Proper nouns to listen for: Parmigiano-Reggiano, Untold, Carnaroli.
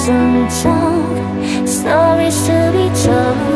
Untold, stories to be told.